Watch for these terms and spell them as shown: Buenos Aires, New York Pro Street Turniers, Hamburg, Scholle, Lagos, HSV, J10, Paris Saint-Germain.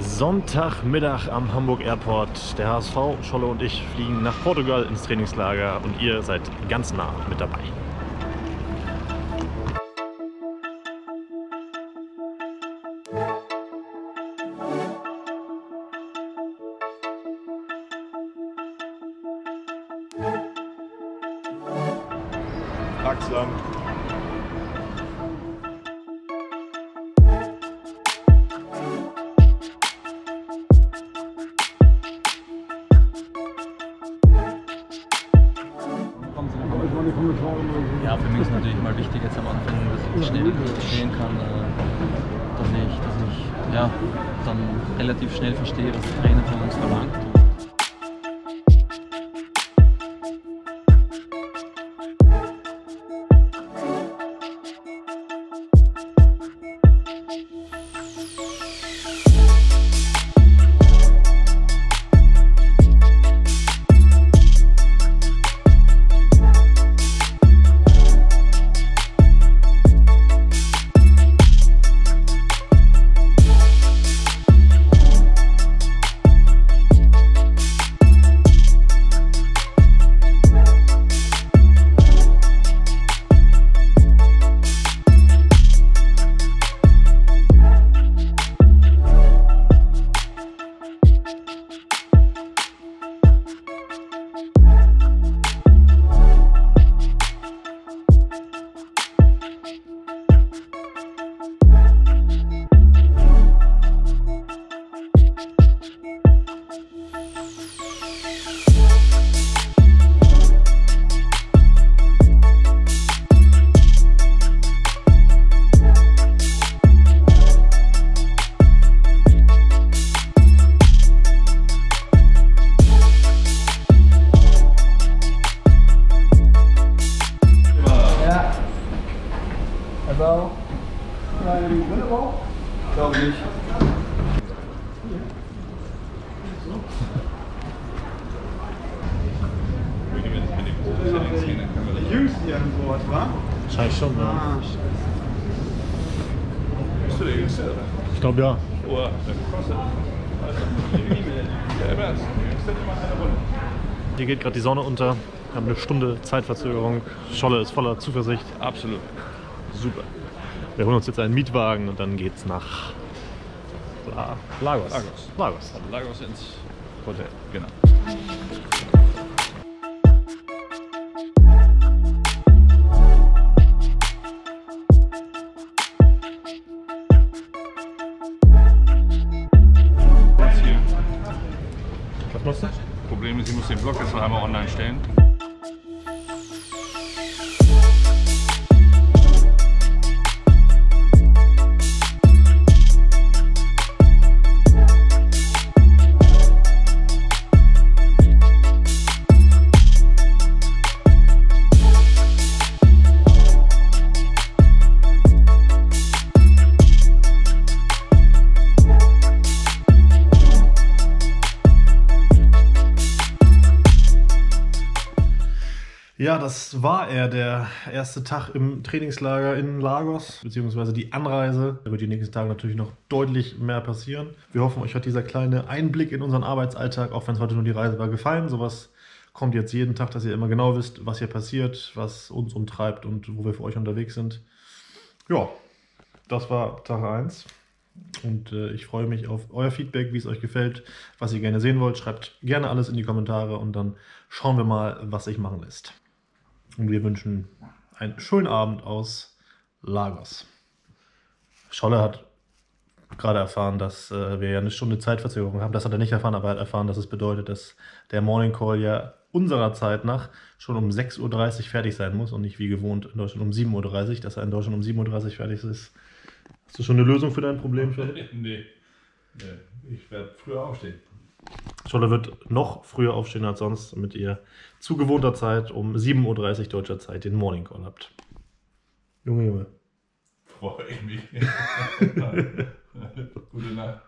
Sonntagmittag am Hamburg Airport. Der HSV, Scholle und ich fliegen nach Portugal ins Trainingslager und ihr seid ganz nah mit dabei. Langsam. Ja, für mich ist natürlich mal wichtig jetzt am Anfang, dass ich schnell verstehen kann, dass ich ja, dann relativ schnell verstehe, was der Trainer von uns verlangt. Also, glaube ich. Die Jüngste hier an Bord, wa? Scheiß schon, ne? Ah, scheiße. Bist du der Jüngste, oder? Ich glaube ja. Oh, dann kostet. Hier geht gerade die Sonne unter. Wir haben eine Stunde Zeitverzögerung. Scholle ist voller Zuversicht. Absolut. Super. Wir holen uns jetzt einen Mietwagen und dann geht's nach Lagos. Lagos ins Hotel, genau. Was das? Problem ist, ich muss den Blog jetzt noch einmal online stellen. Ja, das war er, der erste Tag im Trainingslager in Lagos, beziehungsweise die Anreise. Da wird die nächsten Tage natürlich noch deutlich mehr passieren. Wir hoffen, euch hat dieser kleine Einblick in unseren Arbeitsalltag, auch wenn es heute nur die Reise war, gefallen. Sowas kommt jetzt jeden Tag, dass ihr immer genau wisst, was hier passiert, was uns umtreibt und wo wir für euch unterwegs sind. Ja, das war Tag 1 und ich freue mich auf euer Feedback, wie es euch gefällt, was ihr gerne sehen wollt. Schreibt gerne alles in die Kommentare und dann schauen wir mal, was sich machen lässt. Und wir wünschen einen schönen Abend aus Lagos. Scholle hat gerade erfahren, dass wir ja eine Stunde Zeitverzögerung haben. Das hat er nicht erfahren, aber er hat erfahren, dass es bedeutet, dass der Morning Call ja unserer Zeit nach schon um 6:30 Uhr fertig sein muss und nicht wie gewohnt in Deutschland um 7:30 Uhr. Dass er in Deutschland um 7:30 Uhr fertig ist. Hast du schon eine Lösung für dein Problem, Scholle? Nee, ich werde früher aufstehen. Scholle wird noch früher aufstehen als sonst, damit ihr zu gewohnter Zeit um 7:30 Uhr deutscher Zeit den Morning Call habt. Junge, Junge. Freue ich mich. Gute Nacht.